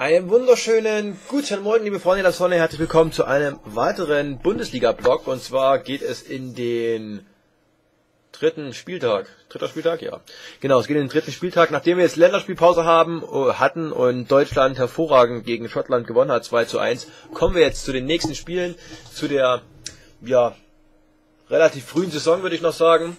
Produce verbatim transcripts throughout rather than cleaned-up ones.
Einen wunderschönen guten Morgen, liebe Freunde der Sonne. Herzlich willkommen zu einem weiteren Bundesliga-Blog. Und zwar geht es in den dritten Spieltag. Dritter Spieltag, ja. Genau, es geht in den dritten Spieltag. Nachdem wir jetzt Länderspielpause haben, hatten und Deutschland hervorragend gegen Schottland gewonnen hat, zwei zu eins, kommen wir jetzt zu den nächsten Spielen, zu der, ja, relativ frühen Saison, würde ich noch sagen,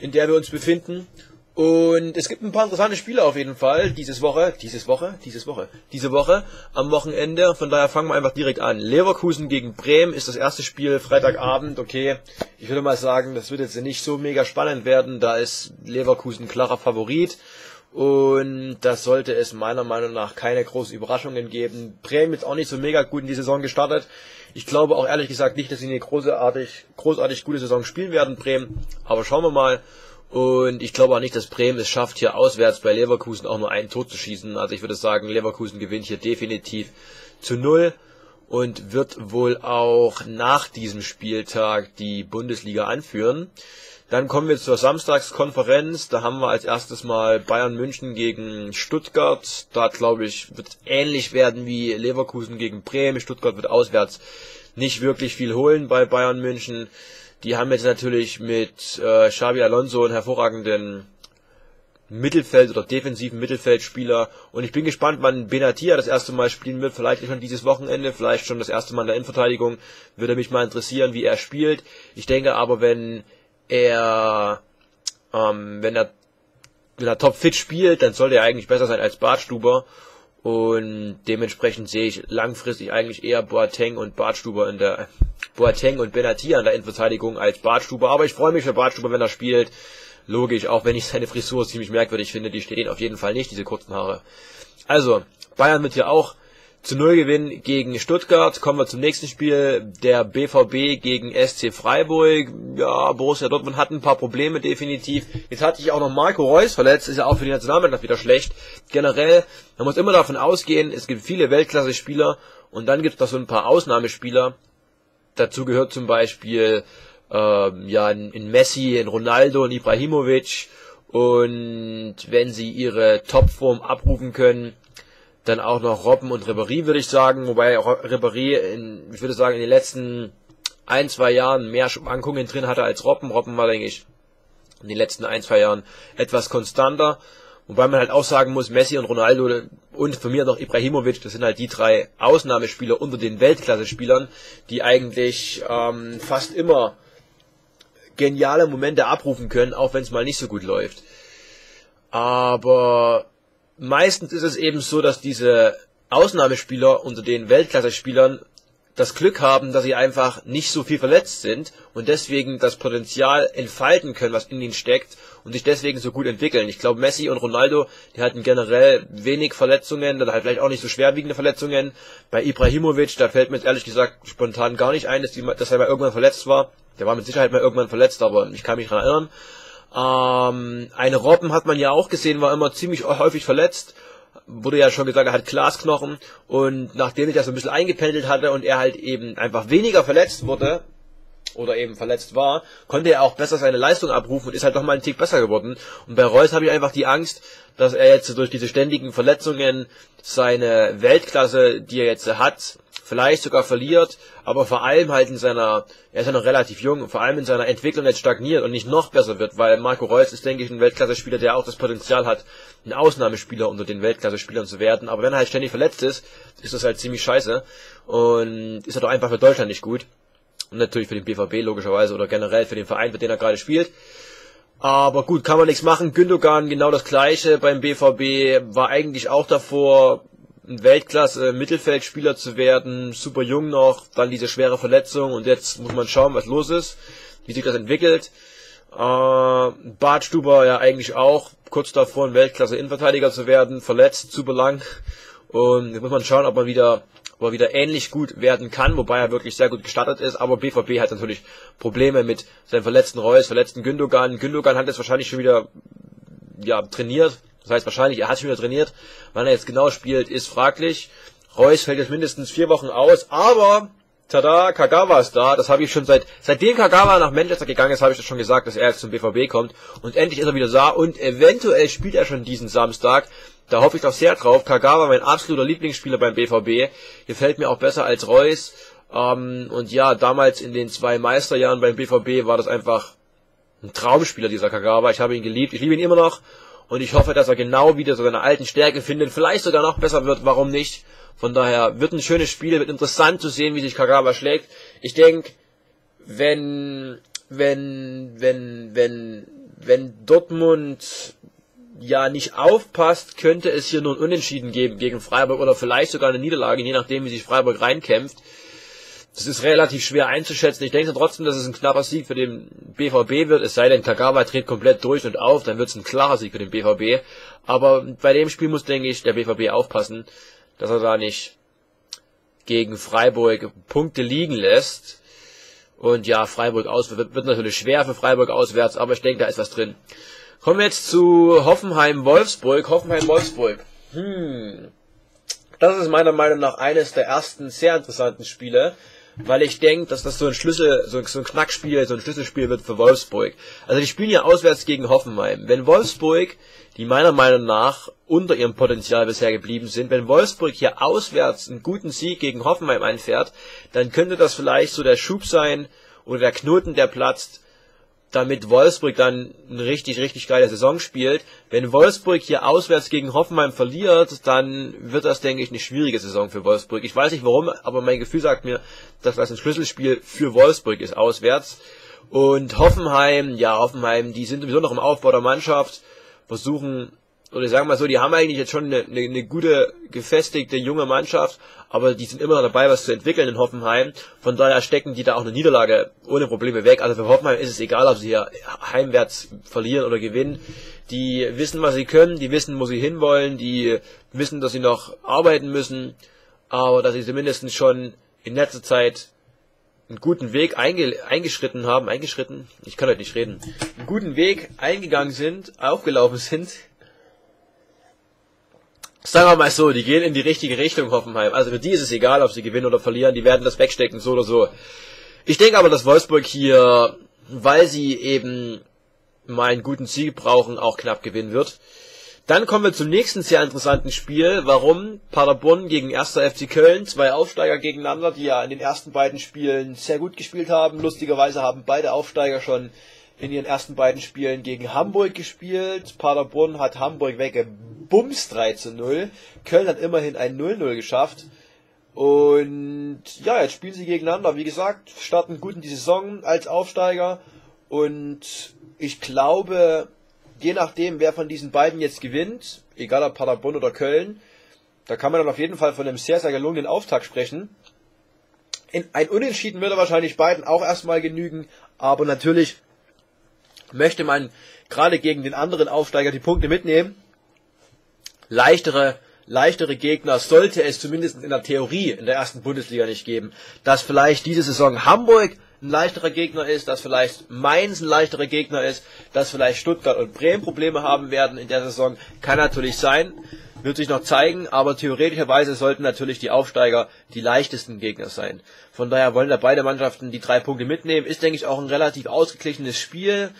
in der wir uns befinden. Und es gibt ein paar interessante Spiele auf jeden Fall, dieses Woche, dieses Woche, dieses Woche, diese Woche, am Wochenende. Von daher fangen wir einfach direkt an. Leverkusen gegen Bremen ist das erste Spiel, Freitagabend, okay. Ich würde mal sagen, das wird jetzt nicht so mega spannend werden, da ist Leverkusen klarer Favorit. Und das sollte es meiner Meinung nach keine großen Überraschungen geben. Bremen ist auch nicht so mega gut in die Saison gestartet. Ich glaube auch ehrlich gesagt nicht, dass sie eine großartig, großartig gute Saison spielen werden, Bremen. Aber schauen wir mal. Und ich glaube auch nicht, dass Bremen es schafft, hier auswärts bei Leverkusen auch nur ein Tor zu schießen. Also ich würde sagen, Leverkusen gewinnt hier definitiv zu null und wird wohl auch nach diesem Spieltag die Bundesliga anführen. Dann kommen wir zur Samstagskonferenz. Da haben wir als erstes mal Bayern München gegen Stuttgart. Da, glaube ich, wird es ähnlich werden wie Leverkusen gegen Bremen. Stuttgart wird auswärts nicht wirklich viel holen bei Bayern München. Die haben jetzt natürlich mit äh, Xabi Alonso einen hervorragenden Mittelfeld- oder defensiven Mittelfeldspieler. Und ich bin gespannt, wann Benatia das erste Mal spielen wird. Vielleicht schon dieses Wochenende, vielleicht schon das erste Mal in der Innenverteidigung. Würde mich mal interessieren, wie er spielt. Ich denke aber, wenn er, ähm, wenn er, wenn er topfit spielt, dann sollte er eigentlich besser sein als Badstuber. Und dementsprechend sehe ich langfristig eigentlich eher Boateng und Badstuber in der Boateng und Benatia in der Innenverteidigung als Badstuber. Aber ich freue mich für Badstuber, wenn er spielt. Logisch, auch wenn ich seine Frisur ziemlich merkwürdig finde, die steht ihn auf jeden Fall nicht, diese kurzen Haare. Also, Bayern wird hier auch zu null gewinnen gegen Stuttgart. Kommen wir zum nächsten Spiel, der B V B gegen S C Freiburg. Ja, Borussia Dortmund hat ein paar Probleme, definitiv. Jetzt hat sich auch noch Marco Reus verletzt, ist ja auch für die Nationalmannschaft wieder schlecht. Generell, man muss immer davon ausgehen, es gibt viele Weltklasse-Spieler und dann gibt es noch so ein paar Ausnahmespieler. Dazu gehört zum Beispiel ähm, ja, ein Messi, ein Ronaldo, ein Ibrahimovic. Und wenn sie ihre Topform abrufen können, dann auch noch Robben und Ribéry, würde ich sagen, wobei Ribéry, in, ich würde sagen, in den letzten ein, zwei Jahren mehr Schwankungen drin hatte als Robben. Robben war, denke ich, in den letzten ein, zwei Jahren etwas konstanter. Wobei man halt auch sagen muss, Messi und Ronaldo und von mir noch Ibrahimovic, das sind halt die drei Ausnahmespieler unter den Weltklasse-Spielern, die eigentlich ähm, fast immer geniale Momente abrufen können, auch wenn es mal nicht so gut läuft. Aber meistens ist es eben so, dass diese Ausnahmespieler unter den Weltklasse-Spielern das Glück haben, dass sie einfach nicht so viel verletzt sind und deswegen das Potenzial entfalten können, was in ihnen steckt und sich deswegen so gut entwickeln. Ich glaube, Messi und Ronaldo, die hatten generell wenig Verletzungen, dann halt vielleicht auch nicht so schwerwiegende Verletzungen. Bei Ibrahimovic, da fällt mir jetzt ehrlich gesagt spontan gar nicht ein, dass, die, dass er mal irgendwann verletzt war. Der war mit Sicherheit mal irgendwann verletzt, aber ich kann mich daran erinnern. Ähm, eine Robben hat man ja auch gesehen, war immer ziemlich häufig verletzt. Wurde ja schon gesagt, er hat Glasknochen. Und nachdem sich das so ein bisschen eingependelt hatte und er halt eben einfach weniger verletzt wurde, oder eben verletzt war, konnte er auch besser seine Leistung abrufen und ist halt nochmal einen Tick besser geworden. Und bei Reus habe ich einfach die Angst, dass er jetzt durch diese ständigen Verletzungen seine Weltklasse, die er jetzt hat, vielleicht sogar verliert, aber vor allem halt in seiner, er ist ja noch relativ jung, vor allem in seiner Entwicklung jetzt stagniert und nicht noch besser wird, weil Marco Reus ist, denke ich, ein Weltklasse-Spieler, der auch das Potenzial hat, ein Ausnahmespieler unter den Weltklasse-Spielern zu werden, aber wenn er halt ständig verletzt ist, ist das halt ziemlich scheiße und ist halt auch einfach für Deutschland nicht gut. Und natürlich für den B V B logischerweise oder generell für den Verein, für den er gerade spielt. Aber gut, kann man nichts machen. Gündogan genau das gleiche beim B V B, war eigentlich auch davor, ein Weltklasse-Mittelfeldspieler zu werden, super jung noch, dann diese schwere Verletzung und jetzt muss man schauen, was los ist, wie sich das entwickelt. Äh, Badstuber ja eigentlich auch, kurz davor ein Weltklasse-Innenverteidiger zu werden, verletzt, super lang. Und jetzt muss man schauen, ob man wieder aber wieder ähnlich gut werden kann, wobei er wirklich sehr gut gestartet ist, aber B V B hat natürlich Probleme mit seinem verletzten Reus, verletzten Gündogan. Gündogan hat jetzt wahrscheinlich schon wieder ja, trainiert, das heißt wahrscheinlich, er hat schon wieder trainiert, wann er jetzt genau spielt, ist fraglich. Reus fällt jetzt mindestens vier Wochen aus, aber tada, Kagawa ist da, das habe ich schon seit, seitdem Kagawa nach Manchester gegangen ist, habe ich das schon gesagt, dass er jetzt zum B V B kommt und endlich ist er wieder da und eventuell spielt er schon diesen Samstag. Da hoffe ich doch sehr drauf. Kagawa, mein absoluter Lieblingsspieler beim B V B, gefällt mir auch besser als Reus. Ähm, und ja, damals in den zwei Meisterjahren beim B V B war das einfach ein Traumspieler, dieser Kagawa. Ich habe ihn geliebt, ich liebe ihn immer noch. Und ich hoffe, dass er genau wieder so seine alten Stärke findet, vielleicht sogar noch besser wird, warum nicht. Von daher wird ein schönes Spiel, wird interessant zu sehen, wie sich Kagawa schlägt. Ich denke, wenn, wenn, wenn, wenn, wenn Dortmund ja nicht aufpasst, könnte es hier nur ein Unentschieden geben gegen Freiburg oder vielleicht sogar eine Niederlage, je nachdem, wie sich Freiburg reinkämpft. Das ist relativ schwer einzuschätzen. Ich denke trotzdem, dass es ein knapper Sieg für den B V B wird. Es sei denn, Kagawa dreht komplett durch und auf, dann wird es ein klarer Sieg für den B V B. Aber bei dem Spiel muss, denke ich, der B V B aufpassen, dass er da nicht gegen Freiburg Punkte liegen lässt. Und ja, Freiburg aus wird, wird natürlich schwer für Freiburg auswärts, aber ich denke, da ist was drin. Kommen wir jetzt zu Hoffenheim-Wolfsburg. Hoffenheim-Wolfsburg. Hm. Das ist meiner Meinung nach eines der ersten sehr interessanten Spiele, weil ich denke, dass das so ein Schlüssel, so ein Knackspiel, so ein Schlüsselspiel wird für Wolfsburg. Also die spielen ja auswärts gegen Hoffenheim. Wenn Wolfsburg, die meiner Meinung nach unter ihrem Potenzial bisher geblieben sind, wenn Wolfsburg hier auswärts einen guten Sieg gegen Hoffenheim einfährt, dann könnte das vielleicht so der Schub sein oder der Knoten, der platzt, damit Wolfsburg dann eine richtig, richtig geile Saison spielt. Wenn Wolfsburg hier auswärts gegen Hoffenheim verliert, dann wird das, denke ich, eine schwierige Saison für Wolfsburg. Ich weiß nicht warum, aber mein Gefühl sagt mir, dass das ein Schlüsselspiel für Wolfsburg ist, auswärts. Und Hoffenheim, ja, Hoffenheim, die sind sowieso noch im Aufbau der Mannschaft, versuchen, oder ich sage mal so, die haben eigentlich jetzt schon eine, eine, eine gute, gefestigte, junge Mannschaft, aber die sind immer noch dabei, was zu entwickeln in Hoffenheim. Von daher stecken die da auch eine Niederlage ohne Probleme weg. Also für Hoffenheim ist es egal, ob sie hier heimwärts verlieren oder gewinnen. Die wissen, was sie können, die wissen, wo sie hinwollen, die wissen, dass sie noch arbeiten müssen, aber dass sie zumindest schon in letzter Zeit einen guten Weg einge eingeschritten haben, eingeschritten, ich kann heute nicht reden, einen guten Weg eingegangen sind, aufgelaufen sind. Sagen wir mal so, die gehen in die richtige Richtung, Hoffenheim. Also für die ist es egal, ob sie gewinnen oder verlieren, die werden das wegstecken, so oder so. Ich denke aber, dass Wolfsburg hier, weil sie eben mal einen guten Sieg brauchen, auch knapp gewinnen wird. Dann kommen wir zum nächsten sehr interessanten Spiel. Warum? Paderborn gegen erster F C Köln, zwei Aufsteiger gegeneinander, die ja in den ersten beiden Spielen sehr gut gespielt haben. Lustigerweise haben beide Aufsteiger schon in ihren ersten beiden Spielen gegen Hamburg gespielt. Paderborn hat Hamburg weggebumst drei zu null. Köln hat immerhin ein null null geschafft. Und ja, jetzt spielen sie gegeneinander. Wie gesagt, starten gut in die Saison als Aufsteiger. Und ich glaube, je nachdem, wer von diesen beiden jetzt gewinnt, egal ob Paderborn oder Köln, da kann man dann auf jeden Fall von einem sehr, sehr gelungenen Auftakt sprechen. In ein Unentschieden würde wahrscheinlich beiden auch erstmal genügen. Aber natürlich möchte man gerade gegen den anderen Aufsteiger die Punkte mitnehmen. Leichtere, leichtere Gegner sollte es zumindest in der Theorie in der ersten Bundesliga nicht geben. Dass vielleicht diese Saison Hamburg ein leichterer Gegner ist, dass vielleicht Mainz ein leichterer Gegner ist, dass vielleicht Stuttgart und Bremen Probleme haben werden in der Saison, kann natürlich sein, wird sich noch zeigen, aber theoretischerweise sollten natürlich die Aufsteiger die leichtesten Gegner sein. Von daher wollen da beide Mannschaften die drei Punkte mitnehmen, ist, denke ich, auch ein relativ ausgeglichenes Spiel.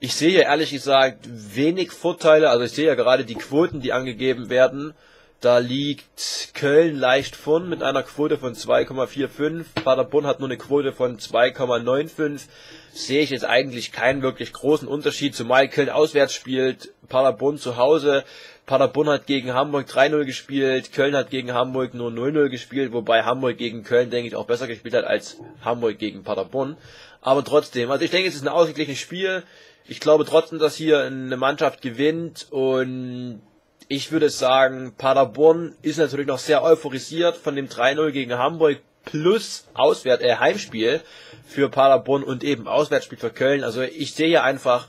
Ich sehe ehrlich gesagt wenig Vorteile, also ich sehe ja gerade die Quoten, die angegeben werden. Da liegt Köln leicht vorn mit einer Quote von zwei Komma fünfundvierzig. Paderborn hat nur eine Quote von zwei Komma fünfundneunzig. Sehe ich jetzt eigentlich keinen wirklich großen Unterschied, zumal Köln auswärts spielt, Paderborn zu Hause. Paderborn hat gegen Hamburg drei null gespielt, Köln hat gegen Hamburg nur null null gespielt, wobei Hamburg gegen Köln, denke ich, auch besser gespielt hat als Hamburg gegen Paderborn. Aber trotzdem, also ich denke, es ist ein ausgeglichenes Spiel. Ich glaube trotzdem, dass hier eine Mannschaft gewinnt und ich würde sagen, Paderborn ist natürlich noch sehr euphorisiert von dem drei null gegen Hamburg plus Auswärts, äh, Heimspiel für Paderborn und eben Auswärtsspiel für Köln. Also ich sehe ja einfach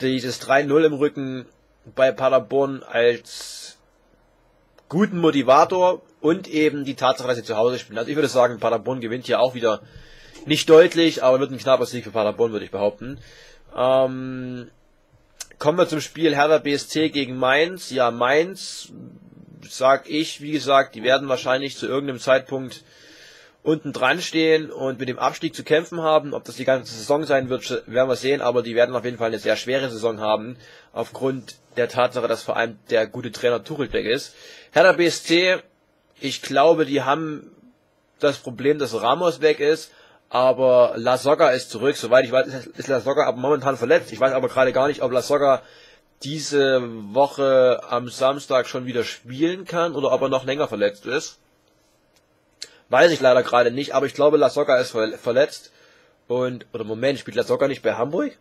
dieses drei null im Rücken bei Paderborn als guten Motivator und eben die Tatsache, dass sie zu Hause spielen. Also ich würde sagen, Paderborn gewinnt hier auch wieder nicht deutlich, aber wird ein knapper Sieg für Paderborn, würde ich behaupten. Ähm, kommen wir zum Spiel Hertha B S C gegen Mainz. Ja, Mainz, sag ich, wie gesagt, die werden wahrscheinlich zu irgendeinem Zeitpunkt unten dran stehen und mit dem Abstieg zu kämpfen haben. Ob das die ganze Saison sein wird, werden wir sehen, aber die werden auf jeden Fall eine sehr schwere Saison haben, aufgrund der Tatsache, dass vor allem der gute Trainer Tuchel weg ist. Hertha B S C, ich glaube, die haben das Problem, dass Ramos weg ist, aber Lasogga ist zurück. Soweit ich weiß, ist Lasogga aber momentan verletzt. Ich weiß aber gerade gar nicht, ob Lasogga diese Woche am Samstag schon wieder spielen kann oder ob er noch länger verletzt ist. Weiß ich leider gerade nicht, aber ich glaube, Lasogga ist verletzt. Und, oder Moment, spielt Lasogga nicht bei Hamburg?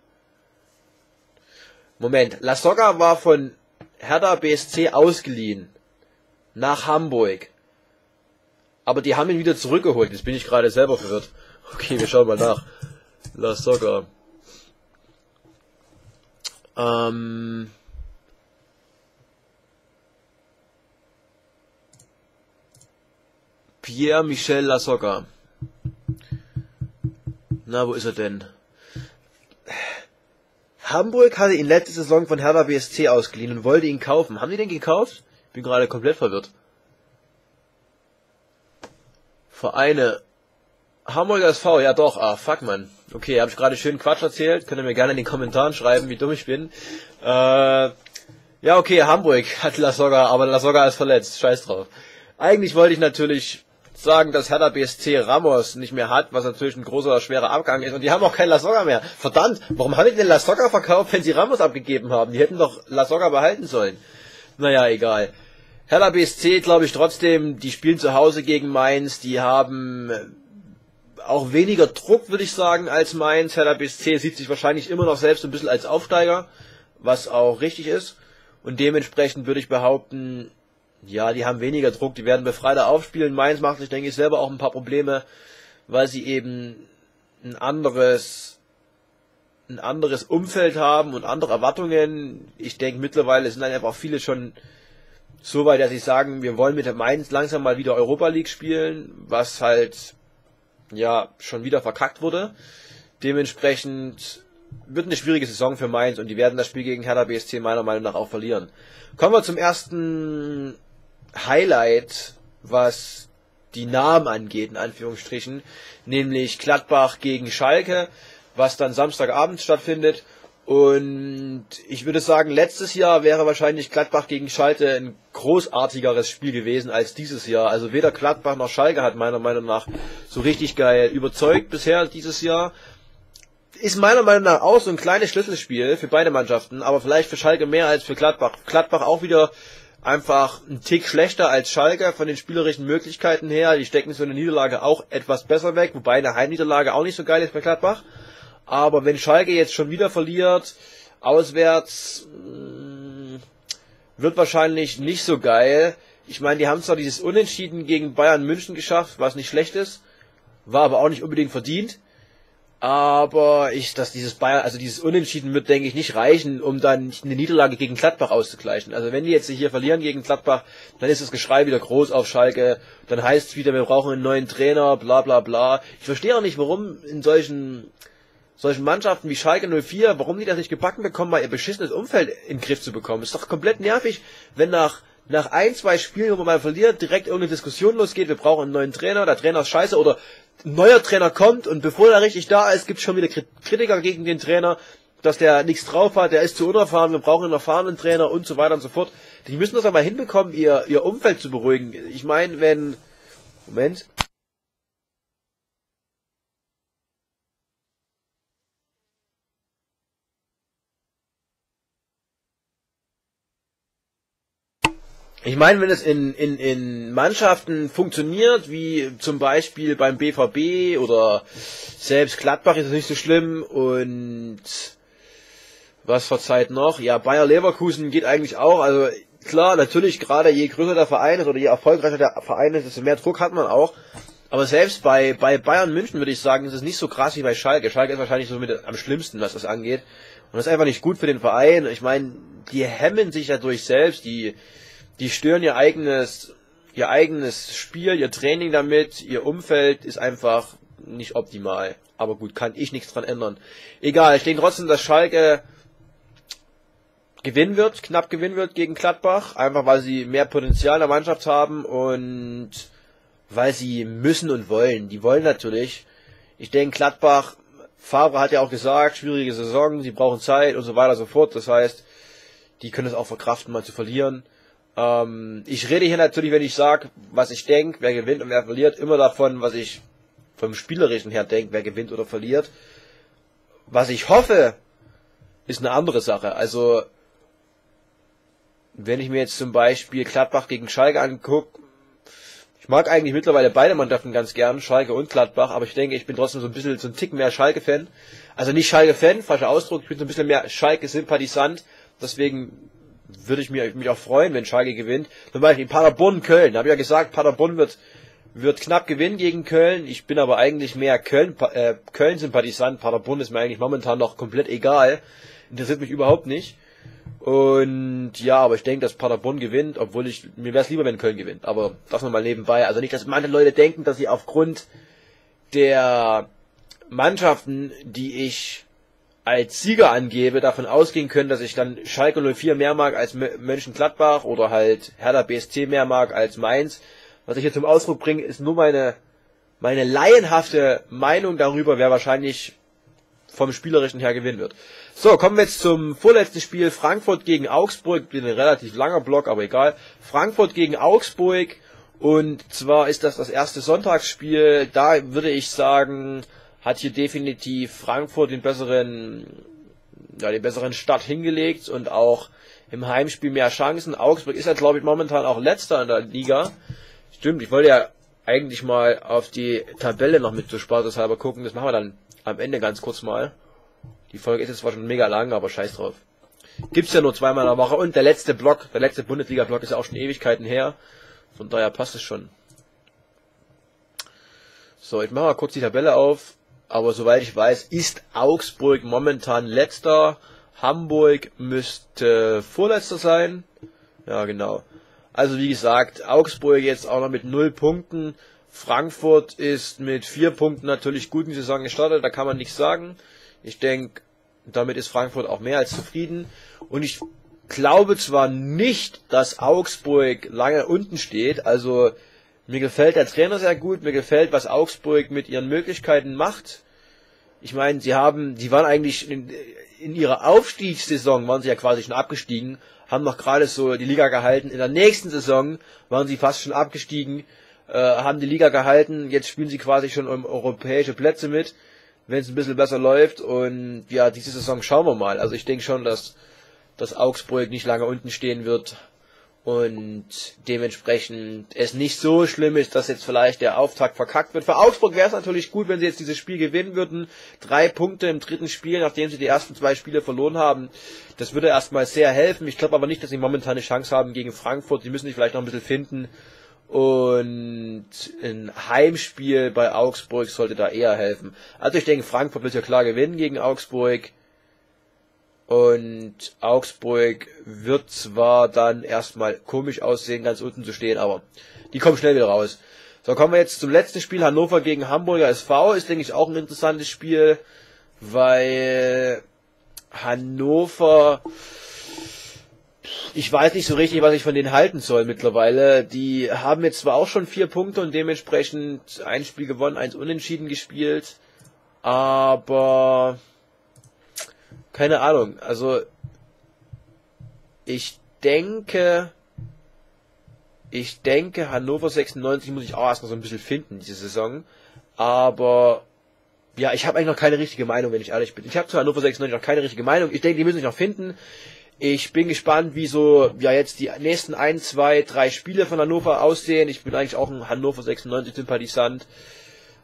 Moment, Lasogga war von Hertha B S C ausgeliehen nach Hamburg. Aber die haben ihn wieder zurückgeholt. Jetzt bin ich gerade selber verwirrt. Okay, wir schauen mal nach. Lasogga. Ähm... Pierre-Michel Lasogga. Na, wo ist er denn? Hamburg hatte ihn letzte Saison von Hertha B S C ausgeliehen und wollte ihn kaufen. Haben die den gekauft? Ich bin gerade komplett verwirrt. Vereine. Hamburger S V, ja doch. Ah, fuck, man. Okay, habe ich gerade schön Quatsch erzählt. Könnt ihr mir gerne in den Kommentaren schreiben, wie dumm ich bin. Äh, ja, okay, Hamburg hat Lasogga, aber Lasogga ist verletzt. Scheiß drauf. Eigentlich wollte ich natürlich sagen, dass Hertha B S C Ramos nicht mehr hat, was natürlich ein großer, schwerer Abgang ist. Und die haben auch keinen Lasogga mehr. Verdammt, warum haben die denn Lasogga verkauft, wenn sie Ramos abgegeben haben? Die hätten doch Lasogga behalten sollen. Naja, egal. Hertha B S C, glaube ich trotzdem, die spielen zu Hause gegen Mainz. Die haben auch weniger Druck, würde ich sagen, als Mainz. Hertha B S C sieht sich wahrscheinlich immer noch selbst ein bisschen als Aufsteiger, was auch richtig ist. Und dementsprechend würde ich behaupten, ja, die haben weniger Druck, die werden befreiter aufspielen. Mainz macht sich, denke ich, selber auch ein paar Probleme, weil sie eben ein anderes, ein anderes Umfeld haben und andere Erwartungen. Ich denke, mittlerweile sind dann einfach viele schon so weit, dass sie sagen, wir wollen mit Mainz langsam mal wieder Europa League spielen, was halt, ja, schon wieder verkackt wurde. Dementsprechend wird eine schwierige Saison für Mainz und die werden das Spiel gegen Hertha B S C meiner Meinung nach auch verlieren. Kommen wir zum ersten Highlight, was die Namen angeht, in Anführungsstrichen, nämlich Gladbach gegen Schalke, was dann Samstagabend stattfindet. Und ich würde sagen, letztes Jahr wäre wahrscheinlich Gladbach gegen Schalke ein großartigeres Spiel gewesen als dieses Jahr. Also weder Gladbach noch Schalke hat meiner Meinung nach so richtig geil überzeugt bisher dieses Jahr. Ist meiner Meinung nach auch so ein kleines Schlüsselspiel für beide Mannschaften, aber vielleicht für Schalke mehr als für Gladbach. Gladbach auch wieder einfach ein Tick schlechter als Schalke von den spielerischen Möglichkeiten her. Die stecken so eine Niederlage auch etwas besser weg, wobei eine Heimniederlage auch nicht so geil ist bei Gladbach. Aber wenn Schalke jetzt schon wieder verliert, auswärts, mh, wird wahrscheinlich nicht so geil. Ich meine, die haben zwar dieses Unentschieden gegen Bayern München geschafft, was nicht schlecht ist, war aber auch nicht unbedingt verdient. Aber ich, dass dieses Bayern, also dieses Unentschieden wird, denke ich, nicht reichen, um dann eine Niederlage gegen Gladbach auszugleichen. Also wenn die jetzt hier verlieren gegen Gladbach, dann ist das Geschrei wieder groß auf Schalke. Dann heißt es wieder, wir brauchen einen neuen Trainer, bla bla bla. Ich verstehe auch nicht, warum in solchen, solchen Mannschaften wie Schalke null vier, warum die das nicht gebacken bekommen, mal ihr beschissenes Umfeld in den Griff zu bekommen. Ist doch komplett nervig, wenn nach nach ein, zwei Spielen, wo man mal verliert, direkt irgendeine Diskussion losgeht, wir brauchen einen neuen Trainer, der Trainer ist scheiße, oder ein neuer Trainer kommt und bevor er richtig da ist, gibt es schon wieder Kritiker gegen den Trainer, dass der nichts drauf hat, der ist zu unerfahren, wir brauchen einen erfahrenen Trainer und so weiter und so fort. Die müssen das einmal hinbekommen, ihr, ihr Umfeld zu beruhigen. Ich meine, wenn... Moment... Ich meine, wenn es in, in, in Mannschaften funktioniert, wie zum Beispiel beim B V B oder selbst Gladbach ist es nicht so schlimm und was verzeiht noch? Ja, Bayer Leverkusen geht eigentlich auch. Also klar, natürlich gerade je größer der Verein ist oder je erfolgreicher der Verein ist, desto mehr Druck hat man auch. Aber selbst bei, bei Bayern München würde ich sagen, ist es nicht so krass wie bei Schalke. Schalke ist wahrscheinlich so mit am schlimmsten, was das angeht. Und das ist einfach nicht gut für den Verein. Ich meine, die hemmen sich dadurch selbst, die... Die stören ihr eigenes, ihr eigenes Spiel, ihr Training damit, ihr Umfeld ist einfach nicht optimal. Aber gut, kann ich nichts dran ändern. Egal, ich denke trotzdem, dass Schalke gewinnen wird, knapp gewinnen wird gegen Gladbach. Einfach weil sie mehr Potenzial in der Mannschaft haben und weil sie müssen und wollen. Die wollen natürlich. Ich denke, Gladbach, Faber hat ja auch gesagt, schwierige Saison, sie brauchen Zeit und so weiter und so fort. Das heißt, die können es auch verkraften, mal zu verlieren. Ähm, ich rede hier natürlich, wenn ich sage, was ich denke, wer gewinnt und wer verliert, immer davon, was ich vom Spielerischen her denke, wer gewinnt oder verliert. Was ich hoffe, ist eine andere Sache. Also, wenn ich mir jetzt zum Beispiel Gladbach gegen Schalke angucke, ich mag eigentlich mittlerweile beide Mannschaften ganz gern, Schalke und Gladbach, aber ich denke, ich bin trotzdem so ein bisschen, so ein Tick mehr Schalke-Fan. Also nicht Schalke-Fan, falscher Ausdruck, ich bin so ein bisschen mehr Schalke-Sympathisant, deswegen würde ich mir, mich auch freuen, wenn Schalke gewinnt. Zum Beispiel Paderborn-Köln, da habe ich ja gesagt, Paderborn wird, wird knapp gewinnen gegen Köln, ich bin aber eigentlich mehr Köln, äh, Köln-Sympathisant, Paderborn ist mir eigentlich momentan noch komplett egal, interessiert mich überhaupt nicht. Und ja, aber ich denke, dass Paderborn gewinnt, obwohl ich, mir wäre es lieber, wenn Köln gewinnt, aber das nochmal nebenbei. Also nicht, dass manche Leute denken, dass sie aufgrund der Mannschaften, die ich als Sieger angebe, davon ausgehen können, dass ich dann Schalke null vier mehr mag als Mönchengladbach oder halt Hertha B S C mehr mag als Mainz. Was ich hier zum Ausdruck bringe, ist nur meine, meine laienhafte Meinung darüber, wer wahrscheinlich vom Spielerischen her gewinnen wird. So, kommen wir jetzt zum vorletzten Spiel. Frankfurt gegen Augsburg. Bin ein relativ langer Block, aber egal. Frankfurt gegen Augsburg. Und zwar ist das das erste Sonntagsspiel. Da würde ich sagen, hat hier definitiv Frankfurt den besseren, ja, den besseren Start hingelegt und auch im Heimspiel mehr Chancen. Augsburg ist ja, glaube ich, momentan auch Letzter in der Liga. Stimmt, ich wollte ja eigentlich mal auf die Tabelle noch mit zu Spaß deshalb gucken. Das machen wir dann am Ende ganz kurz mal. Die Folge ist jetzt zwar schon mega lang, aber scheiß drauf. Gibt's ja nur zweimal in der Woche. Und der letzte Block, der letzte Bundesliga-Block ist ja auch schon Ewigkeiten her. Von daher passt es schon. So, ich mache mal kurz die Tabelle auf. Aber soweit ich weiß, ist Augsburg momentan Letzter. Hamburg müsste Vorletzter sein. Ja, genau. Also wie gesagt, Augsburg jetzt auch noch mit null Punkten. Frankfurt ist mit vier Punkten natürlich gut in die Saison gestartet, da kann man nichts sagen. Ich denke, damit ist Frankfurt auch mehr als zufrieden. Und ich glaube zwar nicht, dass Augsburg lange unten steht, also mir gefällt der Trainer sehr gut, mir gefällt, was Augsburg mit ihren Möglichkeiten macht. Ich meine, sie haben, die waren eigentlich in, in ihrer Aufstiegssaison, waren sie ja quasi schon abgestiegen, haben noch gerade so die Liga gehalten. In der nächsten Saison waren sie fast schon abgestiegen, haben die Liga gehalten, jetzt spielen sie quasi schon um europäische Plätze mit, wenn es ein bisschen besser läuft, und ja, diese Saison schauen wir mal. Also ich denke schon, dass, dass Augsburg nicht lange unten stehen wird und dementsprechend es nicht so schlimm ist, dass jetzt vielleicht der Auftakt verkackt wird. Für Augsburg wäre es natürlich gut, wenn sie jetzt dieses Spiel gewinnen würden. Drei Punkte im dritten Spiel, nachdem sie die ersten zwei Spiele verloren haben. Das würde erstmal sehr helfen. Ich glaube aber nicht, dass sie momentan eine Chance haben gegen Frankfurt. Sie müssen sich vielleicht noch ein bisschen finden. Und ein Heimspiel bei Augsburg sollte da eher helfen. Also ich denke, Frankfurt wird ja klar gewinnen gegen Augsburg. Und Augsburg wird zwar dann erstmal komisch aussehen, ganz unten zu stehen, aber die kommen schnell wieder raus. So, kommen wir jetzt zum letzten Spiel. Hannover gegen Hamburger S V ist, denke ich, auch ein interessantes Spiel, weil Hannover... Ich weiß nicht so richtig, was ich von denen halten soll mittlerweile. Die haben jetzt zwar auch schon vier Punkte und dementsprechend ein Spiel gewonnen, eins unentschieden gespielt, aber keine Ahnung. Also ich denke, ich denke, Hannover sechsundneunzig muss ich auch erstmal so ein bisschen finden diese Saison, aber ja, ich habe eigentlich noch keine richtige Meinung, wenn ich ehrlich bin. Ich habe zu Hannover sechsundneunzig noch keine richtige Meinung. Ich denke, die müssen sich noch finden. Ich bin gespannt, wie so ja jetzt die nächsten ein, zwei, drei Spiele von Hannover aussehen. Ich bin eigentlich auch ein Hannover sechsundneunzig Sympathisant.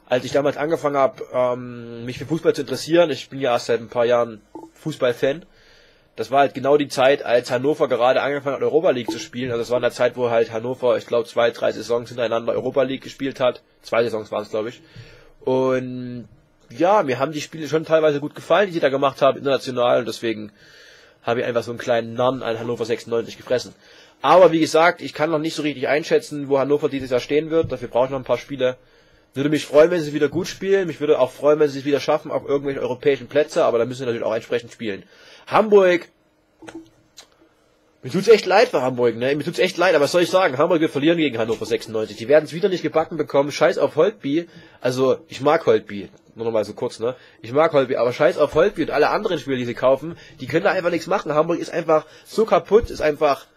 Als ich damals angefangen habe, ähm, mich für Fußball zu interessieren, ich bin ja erst seit ein paar Jahren Fußballfan, das war halt genau die Zeit, als Hannover gerade angefangen hat, Europa League zu spielen. Also das war in der Zeit, wo halt Hannover, ich glaube, zwei, drei Saisons hintereinander Europa League gespielt hat. Zwei Saisons waren es, glaube ich. Und ja, mir haben die Spiele schon teilweise gut gefallen, die sie da gemacht haben, international, und deswegen habe ich einfach so einen kleinen Narren an Hannover sechsundneunzig gefressen. Aber wie gesagt, ich kann noch nicht so richtig einschätzen, wo Hannover dieses Jahr stehen wird. Dafür brauche ich noch ein paar Spiele. Würde mich freuen, wenn sie wieder gut spielen. Mich würde auch freuen, wenn sie es wieder schaffen auf irgendwelche europäischen Plätze. Aber da müssen sie natürlich auch entsprechend spielen. Hamburg Mir tut's echt leid für Hamburg, ne? Mir tut's echt leid, aber was soll ich sagen? Hamburg wird verlieren gegen Hannover sechsundneunzig. Die werden's wieder nicht gebacken bekommen. Scheiß auf Holtby. Also, ich mag Holtby. Nur nochmal so kurz, ne? Ich mag Holtby, aber scheiß auf Holtby und alle anderen Spieler, die sie kaufen. Die können da einfach nichts machen. Hamburg ist einfach so kaputt, ist einfach...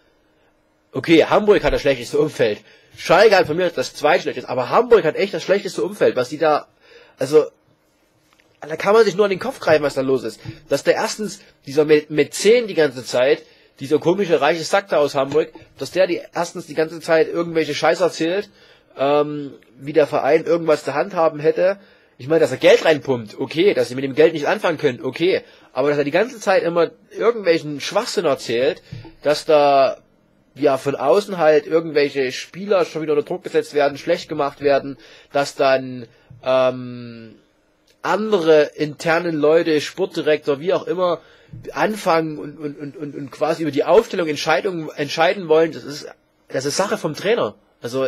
Okay, Hamburg hat das schlechteste Umfeld. Schalke hat von mir das zweitschlechteste. Aber Hamburg hat echt das schlechteste Umfeld, was die da... Also... Da kann man sich nur an den Kopf greifen, was da los ist. Dass der erstens, dieser Mäzen die ganze Zeit... Dieser komische, reiche Sack da aus Hamburg, dass der die erstens die ganze Zeit irgendwelche Scheiße erzählt, ähm, wie der Verein irgendwas zur Hand haben hätte. Ich meine, dass er Geld reinpumpt, okay, dass sie mit dem Geld nicht anfangen können, okay. Aber dass er die ganze Zeit immer irgendwelchen Schwachsinn erzählt, dass da ja von außen halt irgendwelche Spieler schon wieder unter Druck gesetzt werden, schlecht gemacht werden, dass dann ähm, andere internen Leute, Sportdirektor, wie auch immer, anfangen und, und, und, und quasi über die Aufstellung Entscheidungen entscheiden wollen, das ist, das ist Sache vom Trainer. Also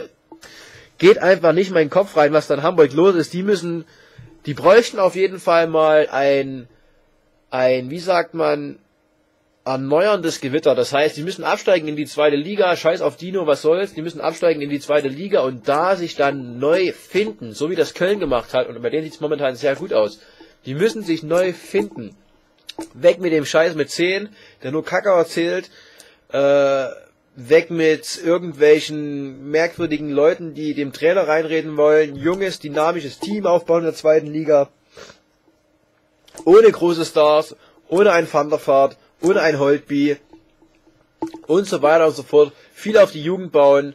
geht einfach nicht in meinen Kopf rein, was da in Hamburg los ist. Die müssen, die bräuchten auf jeden Fall mal ein, ein, wie sagt man, erneuerndes Gewitter. Das heißt, die müssen absteigen in die zweite Liga, scheiß auf Dino, was soll's, die müssen absteigen in die zweite Liga und da sich dann neu finden, so wie das Köln gemacht hat. Und bei denen sieht es momentan sehr gut aus. Die müssen sich neu finden. Weg mit dem Scheiß mit zehn, der nur Kacke erzählt, äh, weg mit irgendwelchen merkwürdigen Leuten, die dem Trainer reinreden wollen, junges, dynamisches Team aufbauen in der zweiten Liga, ohne große Stars, ohne ein Van der Vaart, ohne ein Holtby und so weiter und so fort, viel auf die Jugend bauen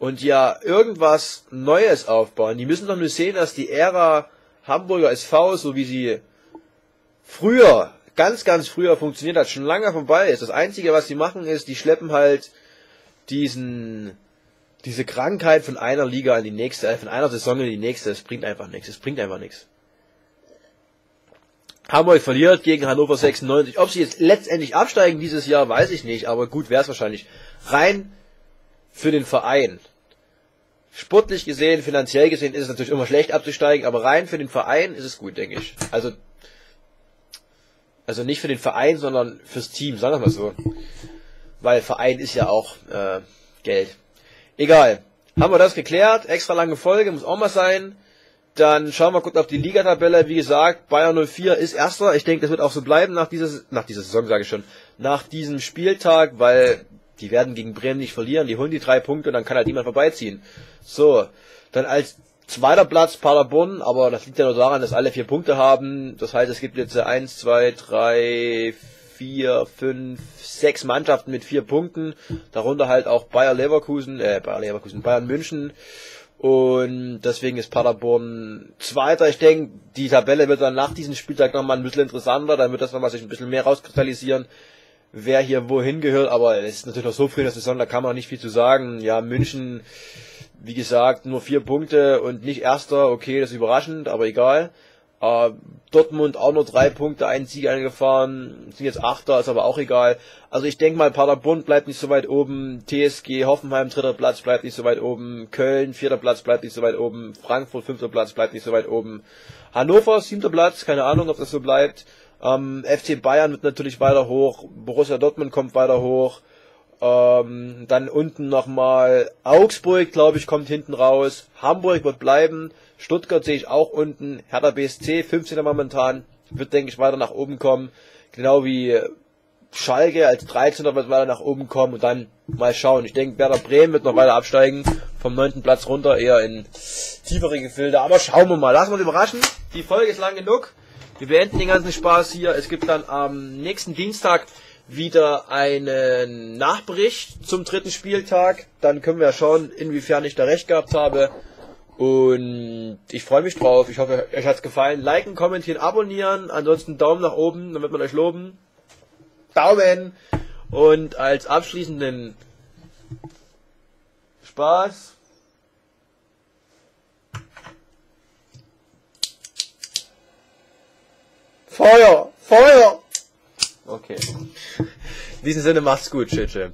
und ja, irgendwas Neues aufbauen. Die müssen doch nur sehen, dass die Ära Hamburger S V, so wie sie früher ganz, ganz früher funktioniert hat, schon lange vorbei ist. Das Einzige, was sie machen, ist, die schleppen halt diesen, diese Krankheit von einer Liga in die nächste, äh, von einer Saison in die nächste. Es bringt einfach nichts. Es bringt einfach nichts. Hamburg verliert gegen Hannover sechsundneunzig. Ob sie jetzt letztendlich absteigen dieses Jahr, weiß ich nicht, aber gut wäre es wahrscheinlich. Rein für den Verein. Sportlich gesehen, finanziell gesehen ist es natürlich immer schlecht abzusteigen, aber rein für den Verein ist es gut, denke ich. Also, Also nicht für den Verein, sondern fürs Team, sagen wir mal so. Weil Verein ist ja auch äh, Geld. Egal. Haben wir das geklärt? Extra lange Folge, muss auch mal sein. Dann schauen wir kurz auf die Ligatabelle. Wie gesagt, Bayern null vier ist Erster. Ich denke, das wird auch so bleiben nach dieser, nach dieser Saison, sage ich schon. Nach diesem Spieltag, weil die werden gegen Bremen nicht verlieren. Die holen die drei Punkte und dann kann halt niemand vorbeiziehen. So, dann als zweiter Platz Paderborn, aber das liegt ja nur daran, dass alle vier Punkte haben. Das heißt, es gibt jetzt eins, zwei, drei, vier, fünf, sechs Mannschaften mit vier Punkten. Darunter halt auch Bayer Leverkusen, äh, Bayer Leverkusen, Bayern München. Und deswegen ist Paderborn Zweiter. Ich denke, die Tabelle wird dann nach diesem Spieltag nochmal ein bisschen interessanter. Dann wird das nochmal sich ein bisschen mehr rauskristallisieren, wer hier wohin gehört. Aber es ist natürlich noch so früh in der Saison, da kann man auch nicht viel zu sagen. Ja, München... Wie gesagt, nur vier Punkte und nicht Erster, okay, das ist überraschend, aber egal. Äh, Dortmund auch nur drei Punkte, einen Sieg eingefahren, sind jetzt Achter, ist aber auch egal. Also ich denke mal, Paderborn bleibt nicht so weit oben, T S G Hoffenheim dritter Platz bleibt nicht so weit oben, Köln vierter Platz bleibt nicht so weit oben, Frankfurt fünfter Platz bleibt nicht so weit oben, Hannover siebter Platz, keine Ahnung, ob das so bleibt. Ähm, F C Bayern wird natürlich weiter hoch, Borussia Dortmund kommt weiter hoch. Ähm, dann unten nochmal Augsburg, glaube ich, kommt hinten raus. Hamburg wird bleiben. Stuttgart sehe ich auch unten. Hertha B S C, fünfzehnter momentan, wird, denke ich, weiter nach oben kommen. Genau wie Schalke als dreizehnter wird weiter nach oben kommen. Und dann mal schauen. Ich denke, Werder Bremen wird noch weiter absteigen. Vom neunten Platz runter, eher in tiefere Gefilde. Aber schauen wir mal. Lassen wir uns überraschen. Die Folge ist lang genug. Wir beenden den ganzen Spaß hier. Es gibt dann am nächsten Dienstag wieder einen Nachbericht zum dritten Spieltag. Dann können wir ja schauen, inwiefern ich da recht gehabt habe. Und ich freue mich drauf. Ich hoffe, euch hat's gefallen. Liken, kommentieren, abonnieren. Ansonsten Daumen nach oben, dann wird man euch loben. Daumen! Und als abschließenden Spaß. Feuer! Feuer! Okay. In diesem Sinne, macht's gut. Tschüss.